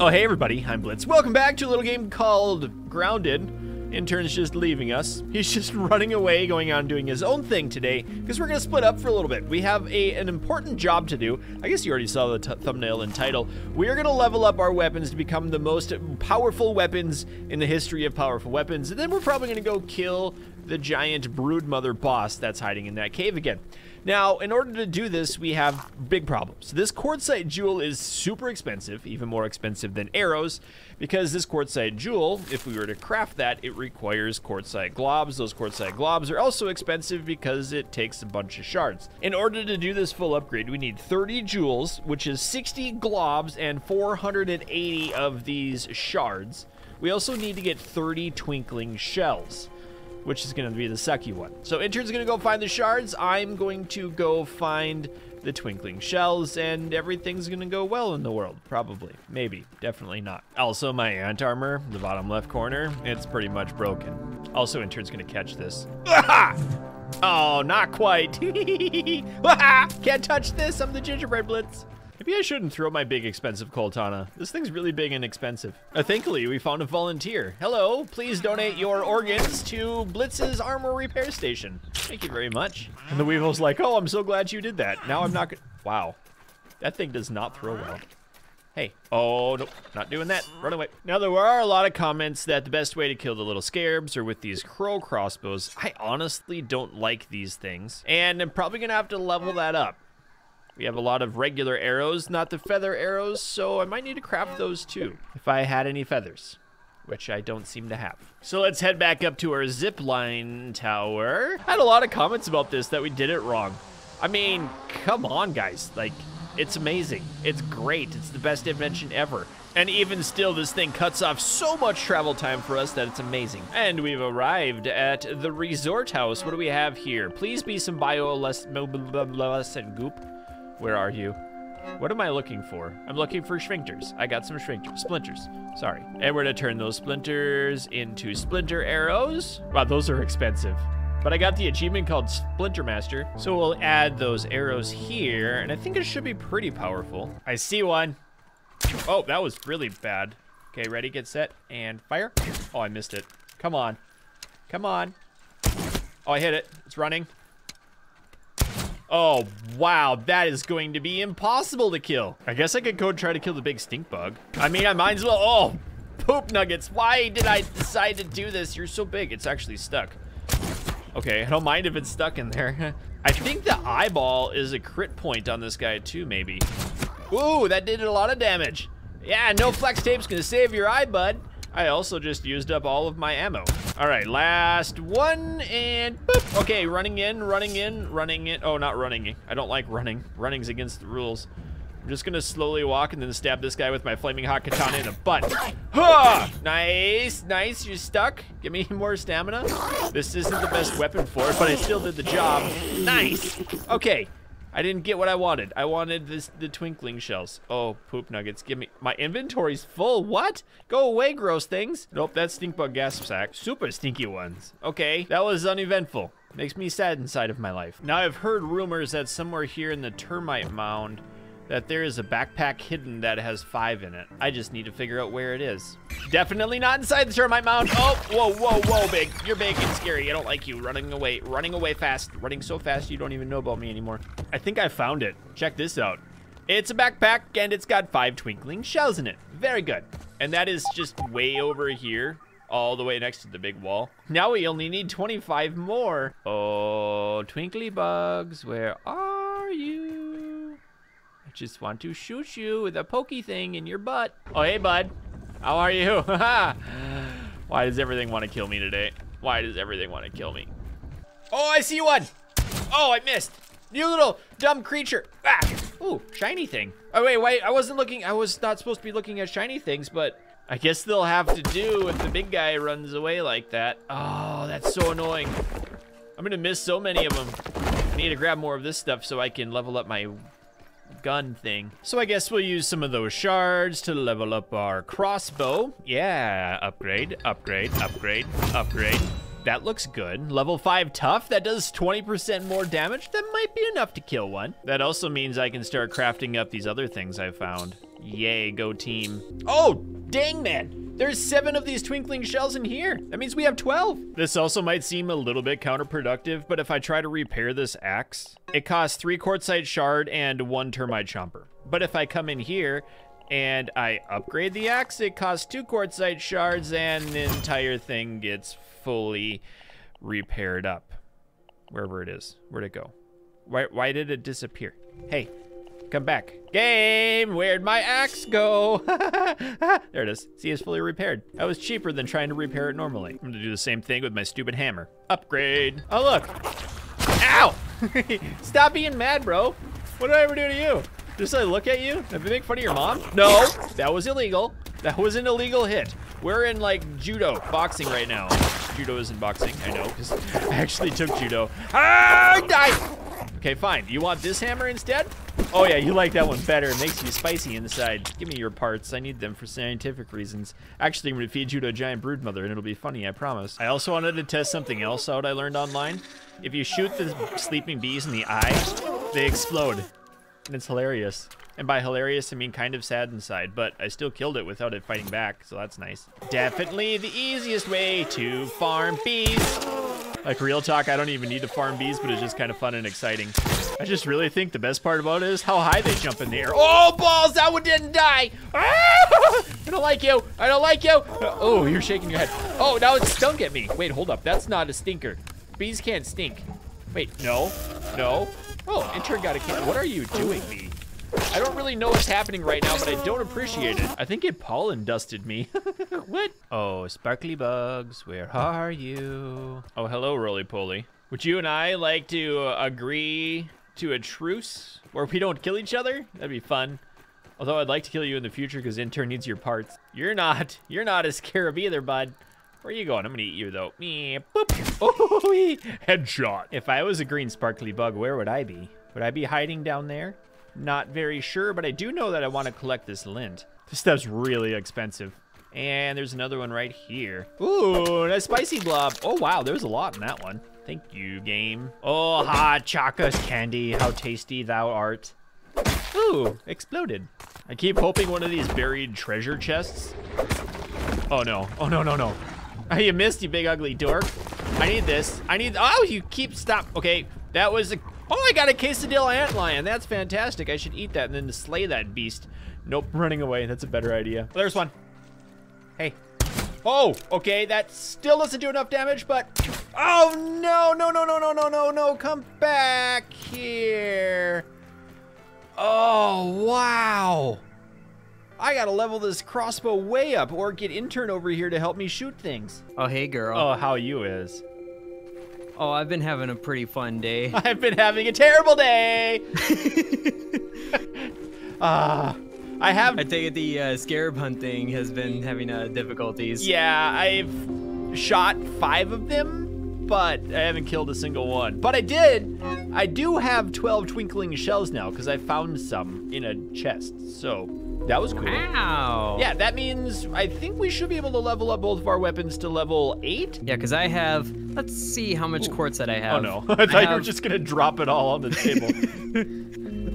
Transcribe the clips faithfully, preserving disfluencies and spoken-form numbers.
Oh, hey everybody, I'm Blitz. Welcome back to a little game called Grounded. Intern's just leaving us. He's just running away, going on doing his own thing today, because we're gonna split up for a little bit. We have a an important job to do. I guess you already saw the t thumbnail and title. We are gonna level up our weapons to become the most powerful weapons in the history of powerful weapons, and then we're probably gonna go kill the giant Broodmother boss that's hiding in that cave again. Now, in order to do this, we have big problems. This quartzite jewel is super expensive, even more expensive than arrows, because this quartzite jewel, if we were to craft that, it requires quartzite globs. Those quartzite globs are also expensive because it takes a bunch of shards. In order to do this full upgrade, we need thirty jewels, which is sixty globs and four hundred eighty of these shards. We also need to get thirty twinkling shells, which is going to be the sucky one. So Intern's going to go find the shards. I'm going to go find the twinkling shells, and everything's going to go well in the world. Probably. Maybe. Definitely not. Also, my ant armor, the bottom left corner, it's pretty much broken. Also, Intern's going to catch this. Oh, not quite. Can't touch this. I'm the gingerbread Blitz. Maybe I shouldn't throw my big expensive coltana. This thing's really big and expensive. Uh, thankfully, we found a volunteer. Hello, please donate your organs to Blitz's armor repair station. Thank you very much. And the Weevil's like, oh, I'm so glad you did that. Now I'm not gonna, wow. That thing does not throw well. Hey, oh, nope, not doing that, run away. Now there are a lot of comments that the best way to kill the little scarabs are with these crow crossbows. I honestly don't like these things, and I'm probably gonna have to level that up. We have a lot of regular arrows, not the feather arrows, so I might need to craft those too, if I had any feathers, which I don't seem to have. So let's head back up to our zipline tower. I had a lot of comments about this, that we did it wrong. I mean, come on guys, like, it's amazing. It's great, it's the best invention ever. And even still, this thing cuts off so much travel time for us that it's amazing. And we've arrived at the resort house. What do we have here? Please be some bioluminescent goop. Where are you? What am I looking for? I'm looking for sphincters. I got some sphincters. Splinters. Sorry. And we're gonna turn those splinters into splinter arrows. Wow, those are expensive. But I got the achievement called Splinter Master. So we'll add those arrows here, and I think it should be pretty powerful. I see one. Oh, that was really bad. Okay, ready, get set, and fire. Oh, I missed it. Come on. Come on. Oh, I hit it. It's running. Oh, wow, that is going to be impossible to kill. I guess I could go and try to kill the big stink bug. I mean, I might as well, oh, poop nuggets. Why did I decide to do this? You're so big, it's actually stuck. Okay, I don't mind if it's stuck in there. I think the eyeball is a crit point on this guy too, maybe. Ooh, that did a lot of damage. Yeah, no flex tape's gonna save your eye, bud. I also just used up all of my ammo. All right, last one, and boop. Okay, running in, running in, running in. Oh, not running. I don't like running. Running's against the rules. I'm just gonna slowly walk and then stab this guy with my flaming hot katana in the butt. Ha! Nice, nice, you're stuck. Give me more stamina. This isn't the best weapon for it, but I still did the job. Nice, okay. I didn't get what I wanted. I wanted this, the twinkling shells. Oh, poop nuggets, give me, my inventory's full, what? Go away, gross things. Nope, that's stink bug gas sack. Super stinky ones. Okay, that was uneventful. Makes me sad inside of my life. Now I've heard rumors that somewhere here in the termite mound that there is a backpack hidden that has five in it. I just need to figure out where it is. Definitely not inside the termite mound. Oh, whoa, whoa, whoa, big. You're big and scary. I don't like you. Running away, running away fast. Running so fast you don't even know about me anymore. I think I found it. Check this out. It's a backpack and it's got five twinkling shells in it. Very good. And that is just way over here, all the way next to the big wall. Now we only need twenty-five more. Oh, twinkly bugs, where are you? Just want to shoot you with a pokey thing in your butt. Oh, hey, bud. How are you? Why does everything want to kill me today? Why does everything want to kill me? Oh, I see one. Oh, I missed. You little dumb creature. Ah. Ooh, shiny thing. Oh, wait, wait. I wasn't looking. I was not supposed to be looking at shiny things, but I guess they'll have to do if the big guy runs away like that. Oh, that's so annoying. I'm going to miss so many of them. I need to grab more of this stuff so I can level up my gun thing. So I guess we'll use some of those shards to level up our crossbow. Yeah, upgrade, upgrade, upgrade, upgrade. That looks good. Level five tough, that does twenty percent more damage. That might be enough to kill one. That also means I can start crafting up these other things I found. Yay, go team. Oh, dang, man. There's seven of these twinkling shells in here. That means we have twelve. This also might seem a little bit counterproductive, but if I try to repair this axe, it costs three quartzite shard and one termite chomper. But if I come in here and I upgrade the axe, it costs two quartzite shards and the entire thing gets fully repaired up. Wherever it is. Where'd it go? Why, why did it disappear? Hey, come back. Game, where'd my axe go? There it is. See, it's fully repaired. That was cheaper than trying to repair it normally. I'm gonna do the same thing with my stupid hammer. Upgrade. Oh, look. Ow! Stop being mad, bro. What did I ever do to you? Just I look at you? Did I make fun of your mom? No, that was illegal. That was an illegal hit. We're in like judo, boxing right now. Judo isn't boxing, I know, because I actually took judo. Ah, I died! Okay, fine. You want this hammer instead? Oh yeah, you like that one better. It makes you spicy inside. Give me your parts. I need them for scientific reasons. Actually, I'm gonna feed you to a giant broodmother and it'll be funny, I promise. I also wanted to test something else out I learned online. If you shoot the sleeping bees in the eye, they explode. And it's hilarious. And by hilarious, I mean kind of sad inside, but I still killed it without it fighting back, so that's nice. Definitely the easiest way to farm bees. Like, real talk, I don't even need to farm bees, but it's just kind of fun and exciting. I just really think the best part about it is how high they jump in the air. Oh, balls, that one didn't die. Ah! I don't like you, I don't like you. Oh, you're shaking your head. Oh, now it stunk at me. Wait, hold up, that's not a stinker. Bees can't stink. Wait, no, no. Oh, intern got a can. What are you doing, bee? I don't really know what's happening right now, but I don't appreciate it. I think it pollen dusted me. What? Oh, sparkly bugs, where are you? Oh, hello, roly-poly. Would you and I like to uh, agree to a truce where we don't kill each other? That'd be fun. Although I'd like to kill you in the future because intern needs your parts. You're not, you're not a scarab either, bud. Where are you going? I'm gonna eat you though. Me, boop. Oh, headshot. If I was a green sparkly bug, where would I be? Would I be hiding down there? Not very sure, but I do know that I want to collect this lint. This stuff's really expensive. And there's another one right here. Ooh, and a spicy blob. Oh, wow, there's a lot in that one. Thank you, game. Oh, ha, Chaka's candy, how tasty thou art. Ooh, exploded. I keep hoping one of these buried treasure chests. Oh, no. Oh, no, no, no. You missed, you big ugly dork. I need this. I need, oh, you keep stop. Okay, that was a, oh, I got a quesadilla antlion. That's fantastic. I should eat that and then slay that beast. Nope, running away. That's a better idea. Well, there's one. Hey. Oh, okay, that still doesn't do enough damage, but, oh, no, no, no, no, no, no, no, no. Come back here. Oh, wow. I gotta level this crossbow way up or get intern over here to help me shoot things. Oh, hey, girl. Oh, how you is. Oh, I've been having a pretty fun day. I've been having a terrible day. Ah, uh, I have. I think the uh, scarab hunting has been having uh, difficulties. Yeah, I've shot five of them, but I haven't killed a single one. But I did. I do have twelve twinkling shells now because I found some in a chest, so. That was cool. Wow. Yeah, that means I think we should be able to level up both of our weapons to level eight. Yeah, because I have, let's see how much quartz that I have. Oh, no. I thought I have... you were just going to drop it all on the table.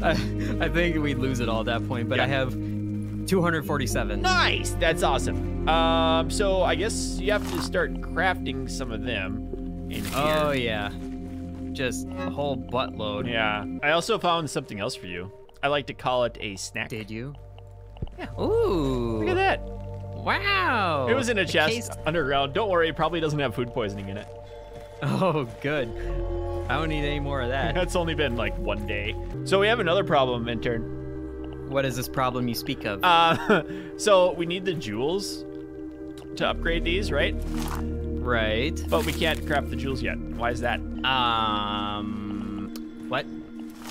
I, I think we'd lose it all at that point, but yeah. I have two hundred forty-seven. Nice. That's awesome. Um, so I guess you have to start crafting some of them in here. Oh, yeah. Just a whole buttload. Yeah. I also found something else for you. I like to call it a snack. Did you? Yeah. Ooh. Look at that. Wow. It was in a chest underground. Don't worry, it probably doesn't have food poisoning in it. Oh, good. I don't need any more of that. That's only been like one day. So we have another problem, intern. What is this problem you speak of? Uh, so we need the jewels to upgrade these, right? Right. But we can't craft the jewels yet. Why is that? Um, what?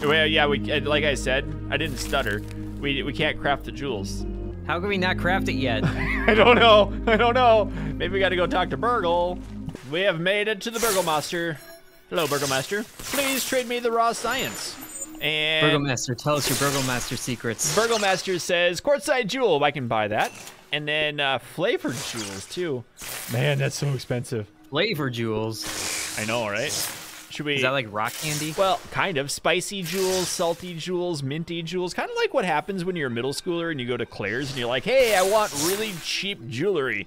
Well, yeah, we, like I said, I didn't stutter. We, we can't craft the jewels. How can we not craft it yet? I don't know. I don't know. Maybe we got to go talk to Burgle. We have made it to the Burgomaster. Hello, Burgomaster. Please trade me the raw science. And Burgomaster, tell us your Burgomaster secrets. Burgomaster says, quartzite jewel. I can buy that. And then uh, flavored jewels, too. Man, that's so expensive. Flavor jewels. I know, right? Should we? Is that like rock candy? Well, kind of. Spicy jewels, salty jewels, minty jewels. Kind of like what happens when you're a middle schooler and you go to Claire's and you're like, hey, I want really cheap jewelry.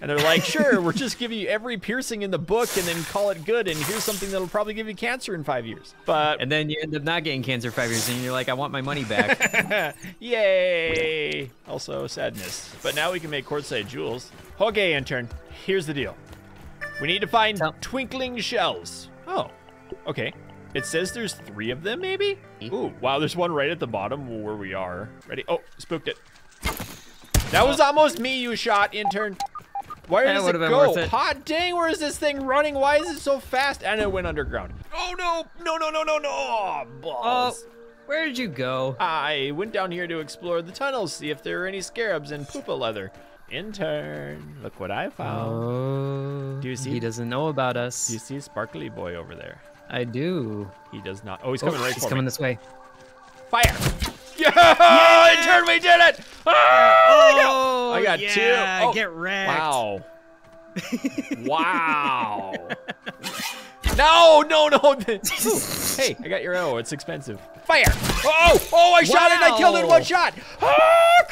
And they're like, sure, we're just giving you every piercing in the book and then call it good. And here's something that'll probably give you cancer in five years. But and then you end up not getting cancer five years and you're like, I want my money back. Yay. Also sadness. But now we can make quartzite jewels. Okay, intern, here's the deal. We need to find Tell twinkling shells. Oh, okay. It says there's three of them, maybe? Ooh, wow, there's one right at the bottom where we are. Ready? Oh, spooked it. That was almost me you shot, intern. Where does it go? It. Hot dang, where is this thing running? Why is it so fast? And it went underground. Oh, no. No, no, no, no, no. Oh, balls. Oh, where did you go? I went down here to explore the tunnels, see if there were any scarabs and poopa leather. Intern, look what I found. Oh, do you see? He doesn't know about us. Do you see Sparkly Boy over there? I do. He does not. Oh, he's coming oh, right he's for coming me. He's coming this way. Fire. Yo, yeah! Intern, we did it! Oh, oh I got yeah, two. Oh, get wrecked. Wow. Wow. No, no, no. Hey, I got your arrow. It's expensive. Fire. Oh, oh, I wow. shot it. I killed it in one shot. Ah,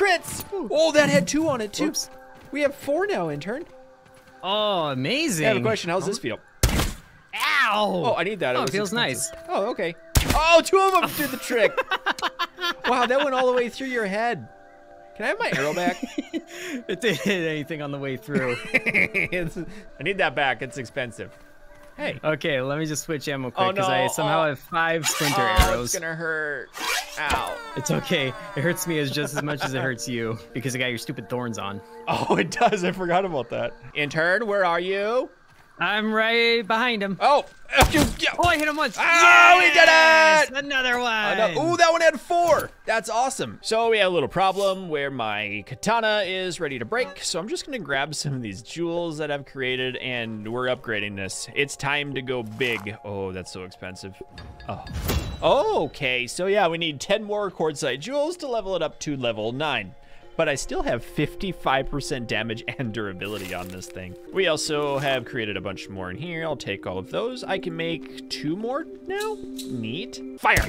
crits. Oh, that had two on it, too. Oops. We have four now, intern. Oh, amazing. I have a question. How's oh. this feel? Ow. Oh, I need that. Oh, it, it feels expensive. Nice. Oh, okay. Oh, two of them did the trick. Wow, that went all the way through your head. Can I have my arrow back? It didn't hit anything on the way through. I need that back. It's expensive. Hey. Okay, let me just switch ammo quick because oh, no. I somehow oh. have five splinter oh, arrows. It's gonna hurt. Ow. It's okay. It hurts me as just as much as it hurts you because I got your stupid thorns on. Oh, it does. I forgot about that. Intern, where are you? I'm right behind him. Oh, oh I hit him once. Oh, yes! We did it! Another one. Oh, no. Ooh, that one had four. That's awesome. So we had a little problem where my katana is ready to break. So I'm just going to grab some of these jewels that I've created, and we're upgrading this. It's time to go big. Oh, that's so expensive. Oh. Oh, okay. So yeah, we need ten more quartzite jewels to level it up to level nine. But I still have fifty-five percent damage and durability on this thing. We also have created a bunch more in here. I'll take all of those. I can make two more now. Neat. Fire.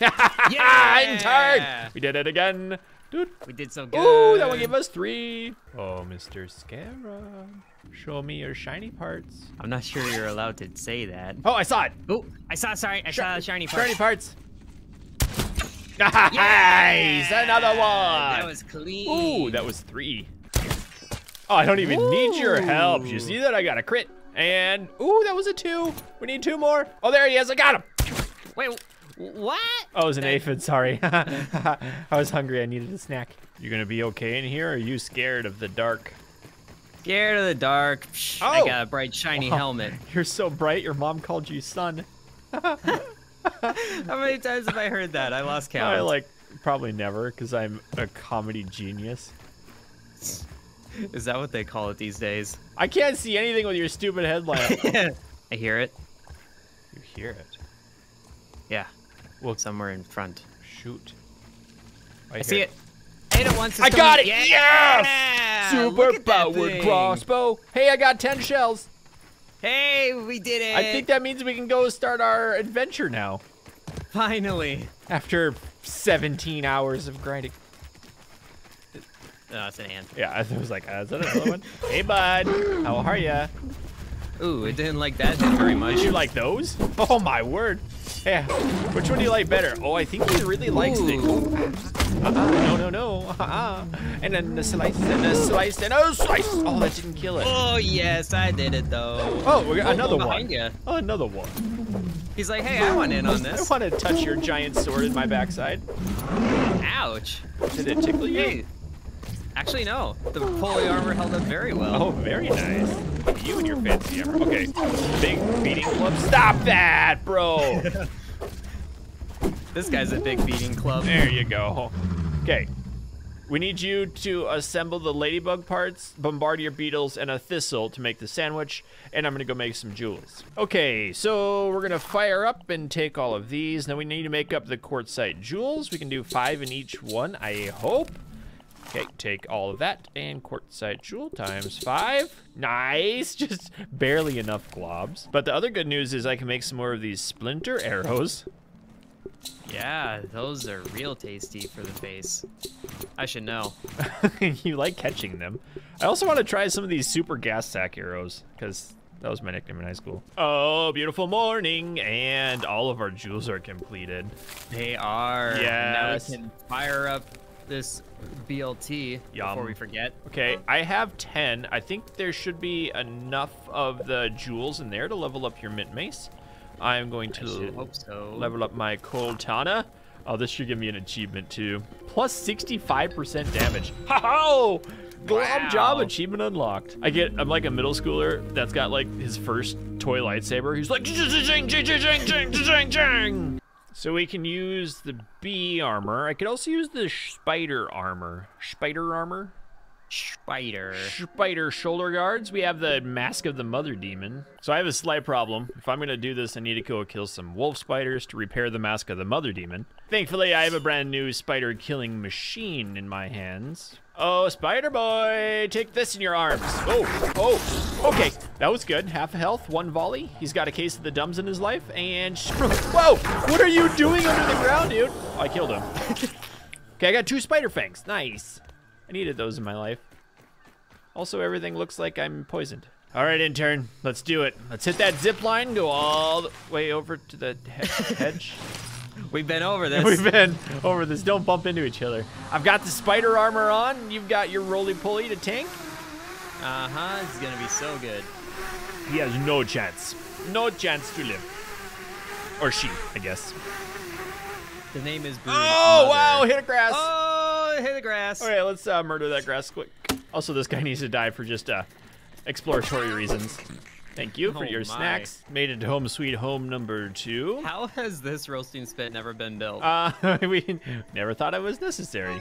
Yeah! Intern! We did it again. Dude. We did so good. Ooh, that one gave us three. Oh, Mister Scarab, show me your shiny parts. I'm not sure you're allowed to say that. Oh, I saw it. Oh, I saw, sorry, I Sh saw shiny parts. Shiny parts. Nice! Yeah! Another one! That was clean. Ooh, that was three. Oh, I don't even ooh. Need your help. You see that? I got a crit. And, ooh, that was a two. We need two more. Oh, there he is. I got him. Wait, what? Oh, it was an aphid. Sorry. I was hungry. I needed a snack. You gonna be okay in here, or are you scared of the dark? Scared of the dark. Psh, oh. I got a bright, shiny wow. helmet. You're so bright, your mom called you son. How many times have I heard that? I lost count. I like probably never, because I'm a comedy genius. Is that what they call it these days? I can't see anything with your stupid headlamp. I hear it. You hear it? Yeah. Well, somewhere in front. Shoot. I, I see it. I hit it once. I got it. Yes! Yeah! Super powered crossbow. Hey, I got ten shells. Hey, we did it. I think that means we can go start our adventure now. Finally. After seventeen hours of grinding. No, it's an ant. Yeah, I was like, uh, is that another one? Hey, bud. How are ya? Ooh, it didn't like that very much. You like those? Oh, my word. Yeah. Which one do you like better? Oh, I think he really likes things. Uh-uh, no, no, no. Uh-uh. And then the slice, and the slice, and a slice. Oh, that didn't kill it. Oh, yes, I did it, though. Oh, we got oh, another oh, one. You. Oh, another one. He's like, hey, I want in on this. I want to touch your giant sword in my backside. Ouch. Did it tickle you? Hey. Actually, no. The poly armor held up very well. Oh, very nice. You and your fancy armor. Okay. Big beating club. Stop that, bro. This guy's a big beating club. There you go. Okay. We need you to assemble the ladybug parts, bombardier beetles, and a thistle to make the sandwich, and I'm gonna go make some jewels. Okay, so we're gonna fire up and take all of these. Now we need to make up the quartzite jewels. We can do five in each one, I hope. Okay, take all of that and quartzite jewel times five. Nice, just barely enough globs. But the other good news is I can make some more of these splinter arrows. Yeah, those are real tasty for the face. I should know. You like catching them. I also want to try some of these super gas sack arrows because that was my nickname in high school. Oh, beautiful morning. And all of our jewels are completed. They are. Yes. Now we can fire up this B L T. Yum. Before we forget. Okay, I have ten. I think there should be enough of the jewels in there to level up your mint mace. I'm going to hope so. Level up my Coltana. Oh, this should give me an achievement too. Plus sixty-five percent damage. Ha ho! Glob wow. Job achievement unlocked. I get, I'm like a middle schooler that's got like his first toy lightsaber. He's like, zing, zing, zing, zing, zing, zing, zing. So we can use the bee armor. I could also use the spider armor. Spider armor? Spider. Spider shoulder guards. We have the mask of the mother demon. So I have a slight problem. If I'm gonna do this, I need to go kill some wolf spiders to repair the mask of the mother demon. Thankfully, I have a brand new spider killing machine in my hands. Oh, spider boy, take this in your arms. Oh, oh, okay. That was good. Half a health, one volley. He's got a case of the dumbs in his life and whoa, what are you doing under the ground, dude? Oh, I killed him. Okay, I got two spider fangs. Nice. I needed those in my life. Also, everything looks like I'm poisoned. All right, intern, let's do it. Let's hit that zip line, go all the way over to the hedge. We've been over this. We've been over this. Don't bump into each other. I've got the spider armor on. You've got your roly-poly to tank. Uh-huh, this is gonna be so good. He has no chance. No chance to live. Or she, I guess. The name is Broodmother. Oh, wow, hit a grass. Oh. Hey, the grass. All right, let's uh, murder that grass quick. Also, this guy needs to die for just uh, exploratory reasons. Thank you for oh your my. snacks. Made it home sweet home number two. How has this roasting spit never been built? Uh, we never thought it was necessary.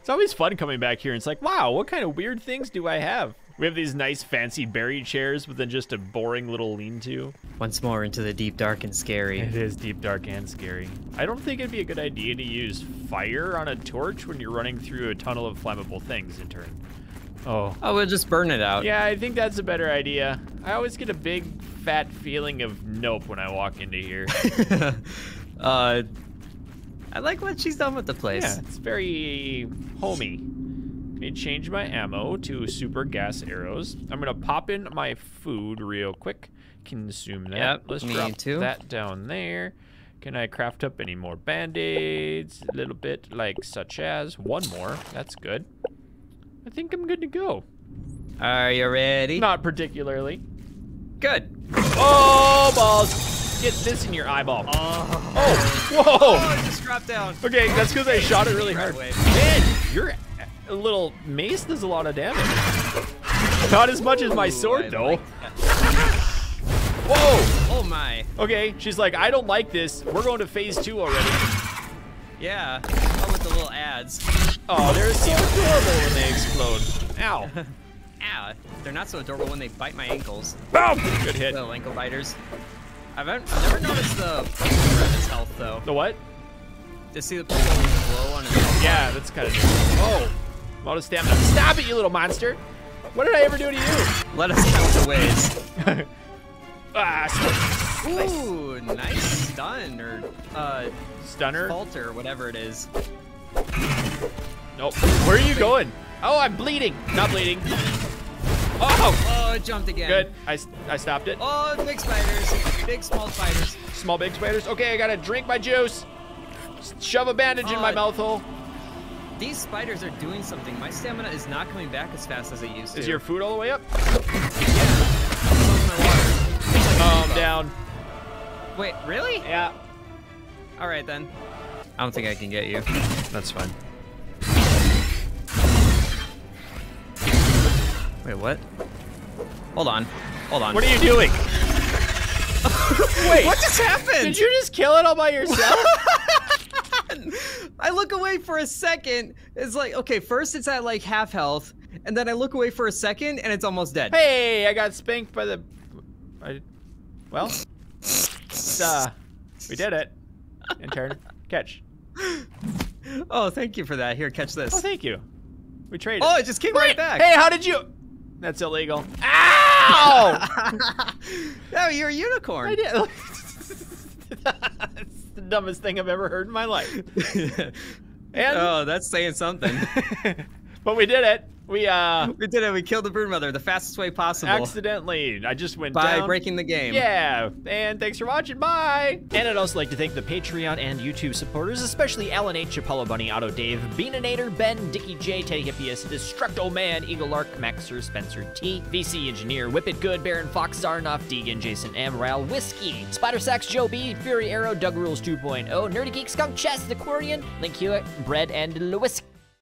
It's always fun coming back here. And it's like, wow, what kind of weird things do I have? We have these nice fancy berry chairs, but then just a boring little lean-to. Once more into the deep, dark, and scary. It is deep, dark, and scary. I don't think it'd be a good idea to use fire on a torch when you're running through a tunnel of flammable things, intern. Oh. Oh, we'll just burn it out. Yeah, I think that's a better idea. I always get a big, fat feeling of nope when I walk into here. uh, I like what she's done with the place. Yeah, it's very homey. Let me change my ammo to super gas arrows. I'm gonna pop in my food real quick. Consume that. Yep, Let's drop too. that down there. Can I craft up any more band-aids? A little bit, like such as one more. That's good. I think I'm good to go. Are you ready? Not particularly. Good. Oh, balls! Get this in your eyeball. Oh, oh. Whoa! Oh, it just dropped down. Okay, that's because I shot it really hard. Man, you're. A little mace does a lot of damage. Not as much Ooh, as my sword, I though. Like Whoa! Oh my. Okay, she's like, I don't like this. We're going to phase two already. Yeah, all with the little ads. Oh, they're so adorable when they explode. Ow. Ow. They're not so adorable when they bite my ankles. Boom! Good hit. Little ankle biters. I've, I've never noticed the pulsar on his health, though. The what? To see the pulsar glow on his health. Yeah, that's kind of. Oh. Stamina. Stop it, you little monster! What did I ever do to you? Let us count the ways. ah, nice. Ooh, nice stun or uh, stunner, falter, whatever it is. Nope. Where are you going? Oh, I'm bleeding. Not bleeding. Oh! Oh, it jumped again. Good. I I stopped it. Oh, big spiders, big small spiders. Small big spiders. Okay, I gotta drink my juice. Shove a bandage uh, in my mouth hole. These spiders are doing something. My stamina is not coming back as fast as it used to. Is your food all the way up? Yeah. Oh, I'm down. Wait, really? Yeah. All right, then. I don't think I can get you. That's fine. Wait, what? Hold on. Hold on. What are you doing? Wait. What just happened? Did you just kill it all by yourself? I look away for a second. It's like, okay, first it's at like half health, and then I look away for a second, and it's almost dead. Hey, I got spanked by the. I, well, uh, we did it. Intern, catch. Oh, thank you for that. Here, catch this. Oh, thank you. We traded. Oh, it just came Wait. right back. Hey, how did you? That's illegal. Ow! No, you're a unicorn. I did. That's the dumbest thing I've ever heard in my life. And oh, that's saying something. But we did it. We uh, we did it. We killed the Broodmother the fastest way possible. Accidentally, I just went by down. breaking the game. Yeah. And thanks for watching. Bye. And I'd also like to thank the Patreon and YouTube supporters, especially Alan H, Chapella Bunny, Auto Dave, Beaninator, Ben, Dicky J, Teddy Hippias, Destructo Man, Eagle Arc, Maxer, Spencer T, V C Engineer, Whip It Good, Baron Fox, Zarnoff, Deegan, Jason M, Ral, Whiskey, Spider Sacks, Joe B, Fury Arrow, Doug Rules two point oh, Nerdy Geek, Skunk Chess, The Quarian, Link Hewitt, Bread, and Lewis.